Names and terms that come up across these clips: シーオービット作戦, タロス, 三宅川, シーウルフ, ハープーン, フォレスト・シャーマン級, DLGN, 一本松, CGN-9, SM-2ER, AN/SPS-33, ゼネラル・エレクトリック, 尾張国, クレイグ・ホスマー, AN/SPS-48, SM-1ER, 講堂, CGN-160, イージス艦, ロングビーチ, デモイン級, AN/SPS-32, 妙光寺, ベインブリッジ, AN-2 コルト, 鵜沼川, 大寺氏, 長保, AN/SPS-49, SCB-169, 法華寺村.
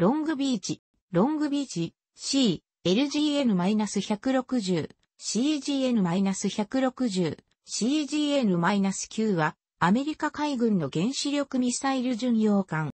ロングビーチ、C、LGN-160、CGN-160、CGN-9 は、アメリカ海軍の原子力ミサイル巡洋艦。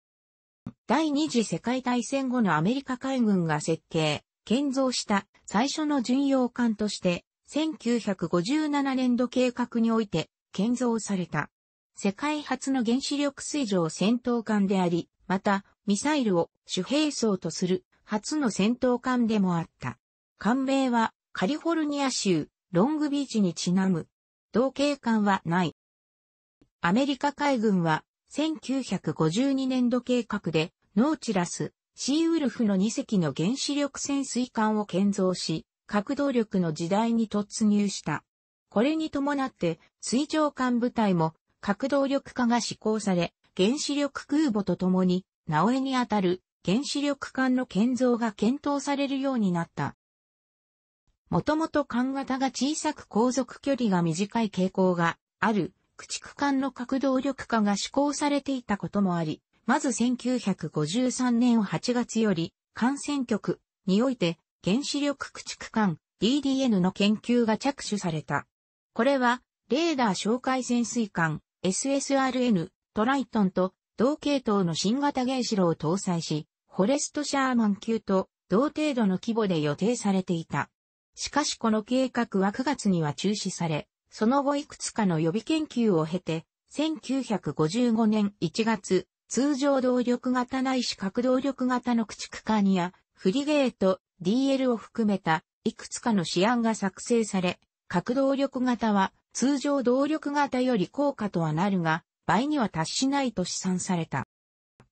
第二次世界大戦後のアメリカ海軍が設計、建造した最初の巡洋艦として、1957年度計画において建造された。世界初の原子力水上戦闘艦であり、また、ミサイルを主兵装とする初の戦闘艦でもあった。艦名はカリフォルニア州ロングビーチにちなむ。同型艦はない。アメリカ海軍は1952年度計画でノーチラス、シーウルフの2隻の原子力潜水艦を建造し、核動力の時代に突入した。これに伴って水上艦部隊も核動力化が施行され、原子力空母と共に、直江にあたる原子力艦の建造が検討されるようになった。もともと艦型が小さく航続距離が短い傾向がある駆逐艦の核動力化が施行されていたこともあり、まず1953年8月より艦船局において原子力駆逐艦 DDN の研究が着手された。これはレーダー哨戒潜水艦 SSRN トライトンと同系統の新型原子炉を搭載し、フォレスト・シャーマン級と同程度の規模で予定されていた。しかしこの計画は9月には中止され、その後いくつかの予備研究を経て、1955年1月、通常動力型ないし核動力型の駆逐艦や、フリゲート、DL を含めた、いくつかの試案が作成され、核動力型は通常動力型より高価とはなるが、倍には達しないと試算された。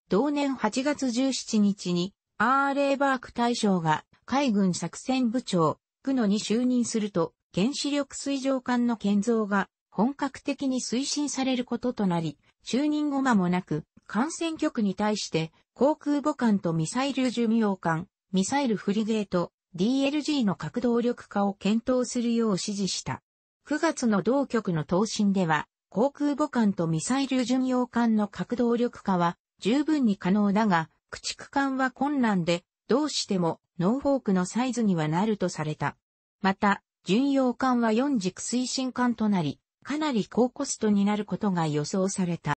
同年8月17日に R.A. バーク大将が海軍作戦部長、GNOに就任すると原子力水上艦の建造が本格的に推進されることとなり、就任後間もなく艦船局に対して航空母艦とミサイル巡洋艦、ミサイルフリゲート、DLG の核動力化を検討するよう指示した。9月の同局の答申では、航空母艦とミサイル巡洋艦の核動力化は十分に可能だが、駆逐艦は困難で、どうしてもノーフォークのサイズにはなるとされた。また、巡洋艦は4軸推進艦となり、かなり高コストになることが予想された。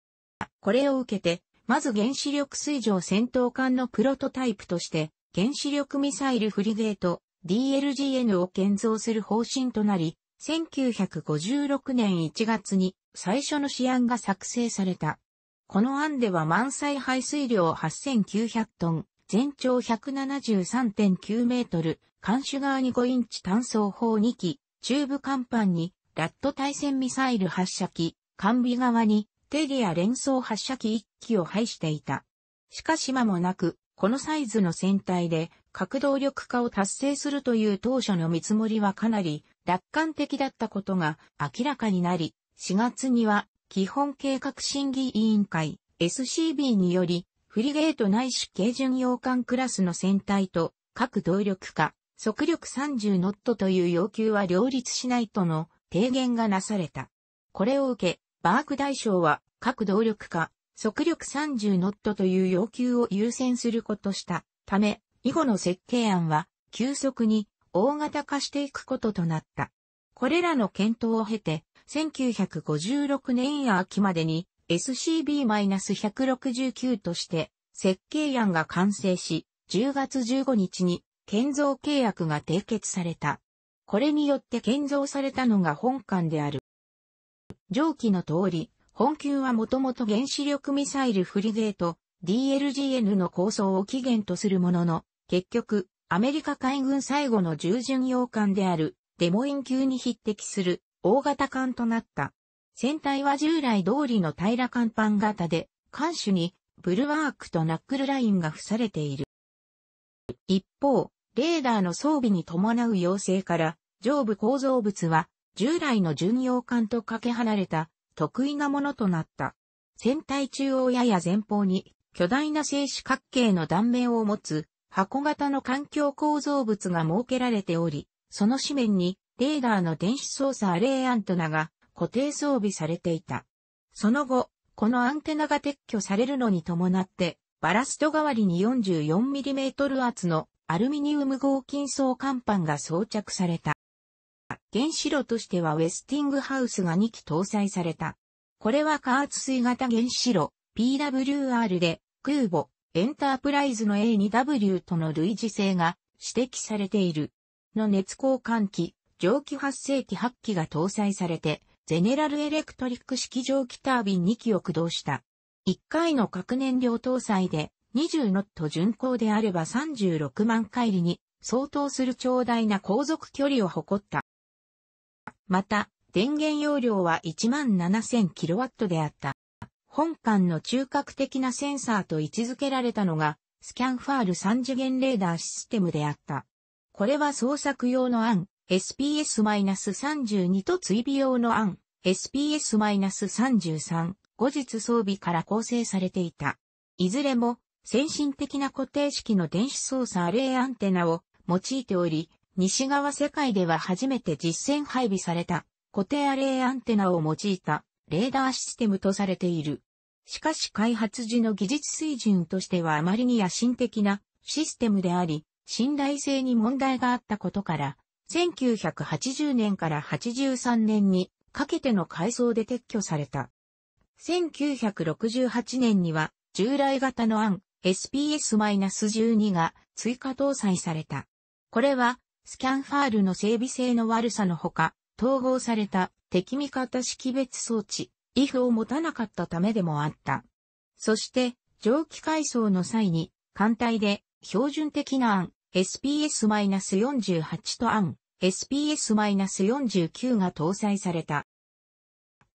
これを受けて、まず原子力水上戦闘艦のプロトタイプとして、原子力ミサイルフリゲート DLGN を建造する方針となり、1956年1月に最初の試案が作成された。この案では満載排水量8900トン、全長 173.9 メートル、艦首側に5インチ単装砲2機、中部甲板にラット対戦ミサイル発射機、艦尾側にテリア連装発射機1機を配していた。しかし間もなく、このサイズの船体で核動力化を達成するという当初の見積もりはかなり楽観的だったことが明らかになり、4月には基本計画審議委員会 SCB によりフリゲートないし軽巡洋艦クラスの船体と核動力化、速力30ノットという要求は両立しないとの提言がなされた。これを受け、バーク大将は核動力化、速力30ノットという要求を優先することしたため、以後の設計案は急速に大型化していくこととなった。これらの検討を経て、1956年秋までに SCB-169 として設計案が完成し、10月15日に建造契約が締結された。これによって建造されたのが本艦である。上記の通り、本級はもともと原子力ミサイルフリゲート DLGN の構想を起源とするものの、結局、アメリカ海軍最後の重巡洋艦であるデモイン級に匹敵する大型艦となった。船体は従来通りの平ら甲板型で、艦首にブルワークとナックルラインが付されている。一方、レーダーの装備に伴う要請から、上部構造物は従来の巡洋艦とかけ離れた、特異なものとなった。船体中央やや前方に巨大な正四角形の断面を持つ箱型の環境構造物が設けられており、その紙面にレーダーの電子操作アレイアンテナが固定装備されていた。その後、このアンテナが撤去されるのに伴ってバラスト代わりに 44mm 厚のアルミニウム合金層甲板が装着された。原子炉としてはウェスティングハウスが2基搭載された。これは加圧水型原子炉 PWR で空母エンタープライズの A2W との類似性が指摘されている。の熱交換機、蒸気発生機8機が搭載されて、ゼネラルエレクトリック式蒸気タービン2機を駆動した。1回の核燃料搭載で20ノット巡航であれば36万海里に相当する長大な航続距離を誇った。また、電源容量は 17,000kW であった。本艦の中核的なセンサーと位置づけられたのが、スキャンファール3次元レーダーシステムであった。これは捜索用のAN/SPS-32 と追尾用のAN/SPS-33、後日装備から構成されていた。いずれも、先進的な固定式の電子操作アレイアンテナを用いており、西側世界では初めて実戦配備された固定アレイアンテナを用いた。レーダーシステムとされている。しかし開発時の技術水準としてはあまりに野心的なシステムであり、信頼性に問題があったことから、1980年から83年にかけての改装で撤去された。1968年には従来型のAN/SPS-12 が追加搭載された。これはスキャンファールの整備性の悪さのほか、統合された敵味方識別装置、IF を持たなかったためでもあった。そして、蒸気改装の際に、艦隊で標準的なAN/SPS-48 とAN/SPS-49 が搭載された。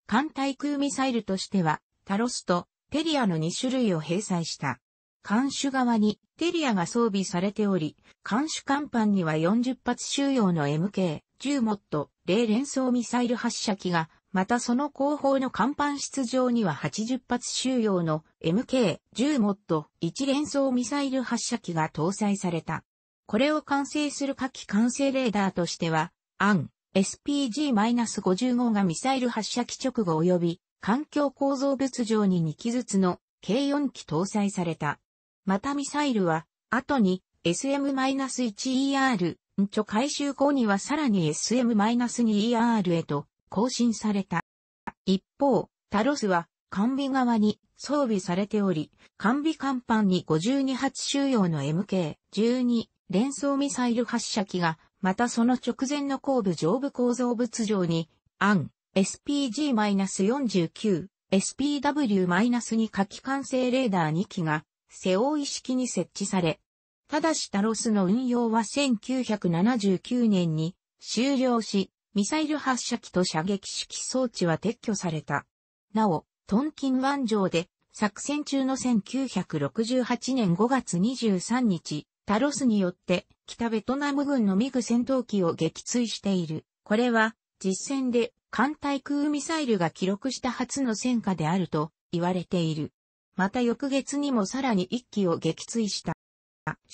艦対空ミサイルとしては、タロスとテリアの2種類を併載した。艦首側にテリアが装備されており、艦首甲板には40発収容の MK。10モット、0連装ミサイル発射機が、またその後方の甲板室上には80発収容の MK10 モット、1連装ミサイル発射機が搭載された。これを完成する火器完成レーダーとしては、AN/SPG-55 がミサイル発射機直後及び、環境構造物上に2機ずつの計4機搭載された。またミサイルは、後に SM-1ER、回収後にはさらに SM-2ER へと更新された。一方、タロスは艦尾側に装備されており、艦尾甲板に52発収容の MK12 連装ミサイル発射機が、またその直前の後部上部構造物上にAN/SPG-49、SPW-2 火器完成レーダー2機が背負い式に設置され、ただしタロスの運用は1979年に終了し、ミサイル発射機と射撃式装置は撤去された。なお、トンキン湾上で作戦中の1968年5月23日、タロスによって北ベトナム軍のミグ戦闘機を撃墜している。これは実戦で艦対空ミサイルが記録した初の戦果であると言われている。また翌月にもさらに1機を撃墜した。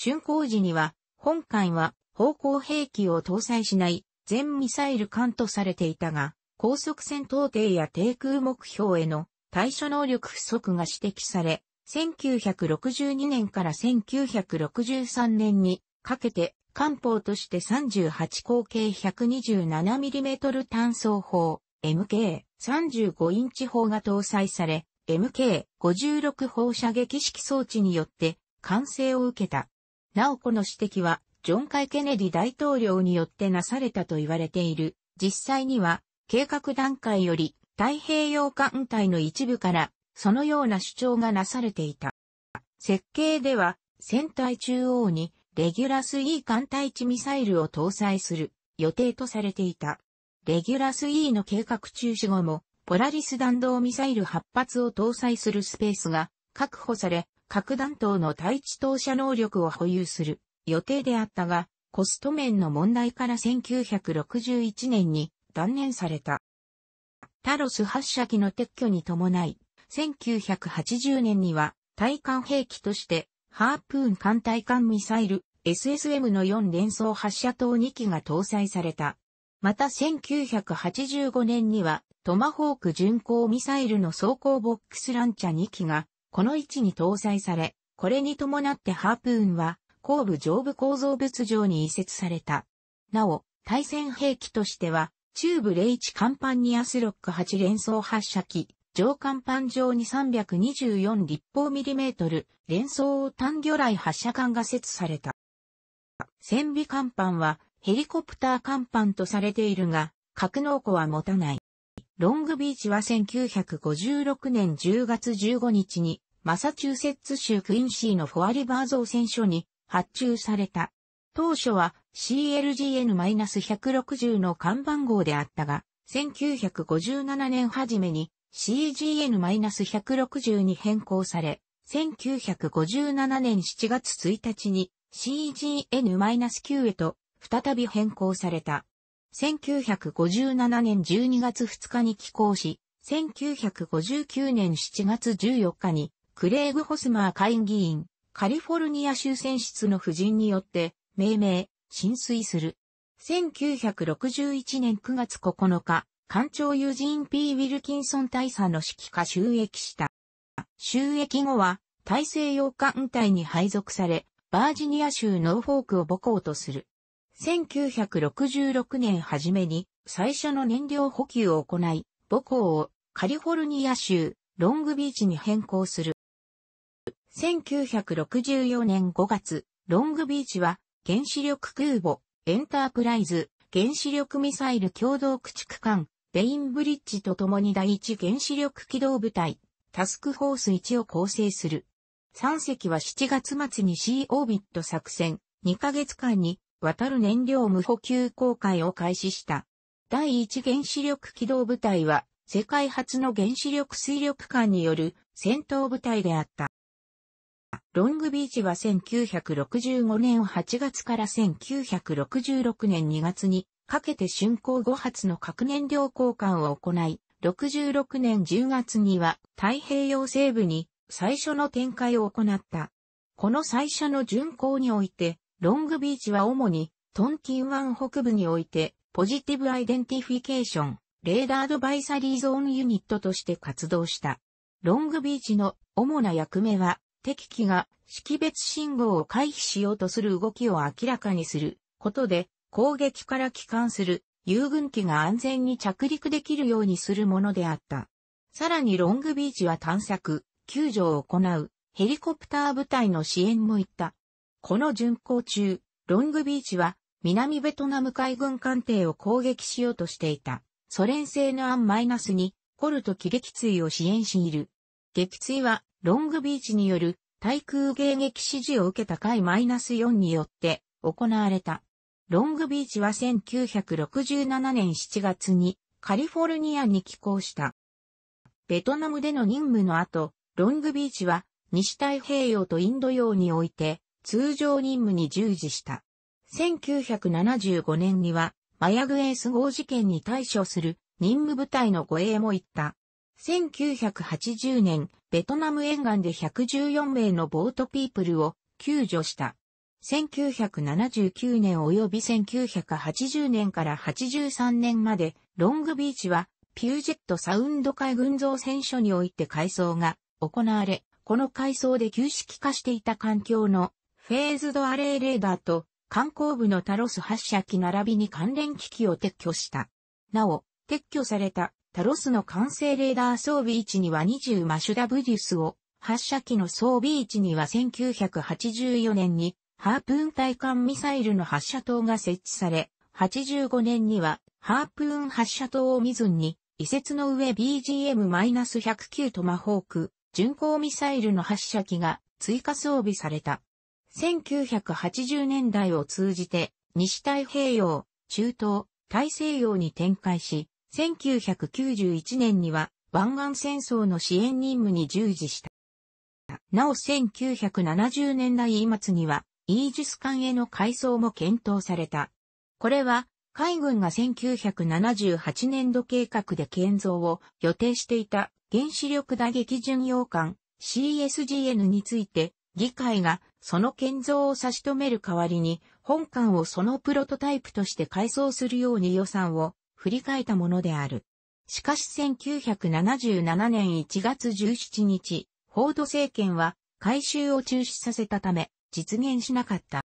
竣工時には、本艦は方向兵器を搭載しない全ミサイル艦とされていたが、高速戦闘艇や低空目標への対処能力不足が指摘され、1962年から1963年にかけて、艦砲として38口径 127mm 単装砲、MK35 インチ砲が搭載され、MK56 砲射撃式装置によって、完成を受けた。なおこの指摘は、ジョン・ケネディ大統領によってなされたと言われている。実際には、計画段階より、太平洋艦隊の一部から、そのような主張がなされていた。設計では、船体中央に、レギュラス E 艦対地ミサイルを搭載する、予定とされていた。レギュラス E の計画中止後も、ポラリス弾道ミサイル8発を搭載するスペースが、確保され、核弾頭の対地投射能力を保有する予定であったが、コスト面の問題から1961年に断念された。タロス発射機の撤去に伴い、1980年には対艦兵器として、ハープーン艦対艦ミサイル SSM の4連装発射塔2機が搭載された。また1985年には、トマホーク巡航ミサイルの装甲ボックスランチャー2機が、この位置に搭載され、これに伴ってハープーンは後部上部構造物上に移設された。なお、対戦兵器としては、中部01甲板にアスロック8連装発射機、上甲板上に324立方ミリメートル連装単魚雷発射管が設置された。船尾甲板はヘリコプター甲板とされているが、格納庫は持たない。ロングビーチは1956年10月15日にマサチューセッツ州クインシーのフォアリバー造船所に発注された。当初は CLGN-160 の看板号であったが、1957年初めに CGN-160 に変更され、1957年7月1日に CGN-9 へと再び変更された。1957年12月2日に起工し、1959年7月14日にクレイグ・ホスマー下院議員、カリフォルニア州選出の夫人によって命名、進水する。1961年9月9日、艦長ユージン・ P ・ウィルキンソン大佐の指揮下就役した。就役後は大西洋艦隊に配属され、バージニア州ノーフォークを母港とする。1966年初めに最初の燃料補給を行い、母港をカリフォルニア州ロングビーチに変更する。1964年5月、ロングビーチは原子力空母、エンタープライズ、原子力ミサイル共同駆逐艦、ベインブリッジと共に第一原子力機動部隊、タスクフォース1を構成する。3隻は7月末にシーオービット作戦、2ヶ月間に渡る燃料無補給航海を開始した。第一原子力機動部隊は世界初の原子力水力艦による戦闘部隊であった。ロングビーチは1965年8月から1966年2月にかけて竣工5発の核燃料交換を行い、66年10月には太平洋西部に最初の展開を行った。この最初の巡航において、ロングビーチは主に、トンキン湾北部において、ポジティブアイデンティフィケーション、レーダーアドバイザリーゾーンユニットとして活動した。ロングビーチの主な役目は、敵機が識別信号を回避しようとする動きを明らかにすることで、攻撃から帰還する友軍機が安全に着陸できるようにするものであった。さらにロングビーチは探索、救助を行う、ヘリコプター部隊の支援もいった。この巡航中、ロングビーチは南ベトナム海軍艦艇を攻撃しようとしていたソ連製のAN-2 コルト機撃墜を支援している。撃墜はロングビーチによる対空迎撃指示を受けた海-4によって行われた。ロングビーチは1967年7月にカリフォルニアに寄港した。ベトナムでの任務の後、ロングビーチは西太平洋とインド洋において通常任務に従事した。1975年には、マヤグエース号事件に対処する任務部隊の護衛も行った。1980年、ベトナム沿岸で114名のボートピープルを救助した。1979年及び1980年から83年まで、ロングビーチは、ピュージェットサウンド海軍造船所において改装が行われ、この改装で旧式化していた艦橋の、フェーズドアレイレーダーと艦後部のタロス発射機並びに関連機器を撤去した。なお、撤去されたタロスの完成レーダー装備位置には20マシュダブリュスを、発射機の装備位置には1984年にハープーン対艦ミサイルの発射塔が設置され、85年にはハープーン発射塔をミズンに移設の上 BGM-109 トマホーク巡航ミサイルの発射機が追加装備された。1980年代を通じて西太平洋、中東、大西洋に展開し、1991年には湾岸戦争の支援任務に従事した。なお1970年代末にはイージス艦への改装も検討された。これは海軍が1978年度計画で建造を予定していた原子力打撃巡洋艦 CSGN について議会がその建造を差し止める代わりに、本艦をそのプロトタイプとして改装するように予算を振り替えたものである。しかし1977年1月17日、フォード政権は改修を中止させたため、実現しなかった。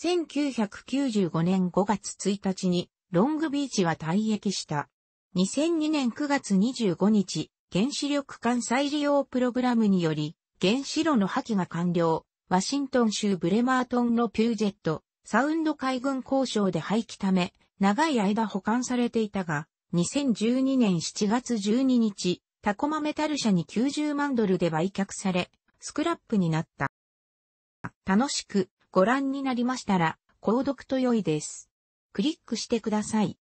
1995年5月1日に、ロングビーチは退役した。2002年9月25日、原子力管再利用プログラムにより、原子炉の破棄が完了。ワシントン州ブレマートンのピュージェット、サウンド海軍工廠で廃棄ため、長い間保管されていたが、2012年7月12日、タコマメタル社に$90万で売却され、スクラップになった。楽しくご覧になりましたら、購読と良いです。クリックしてください。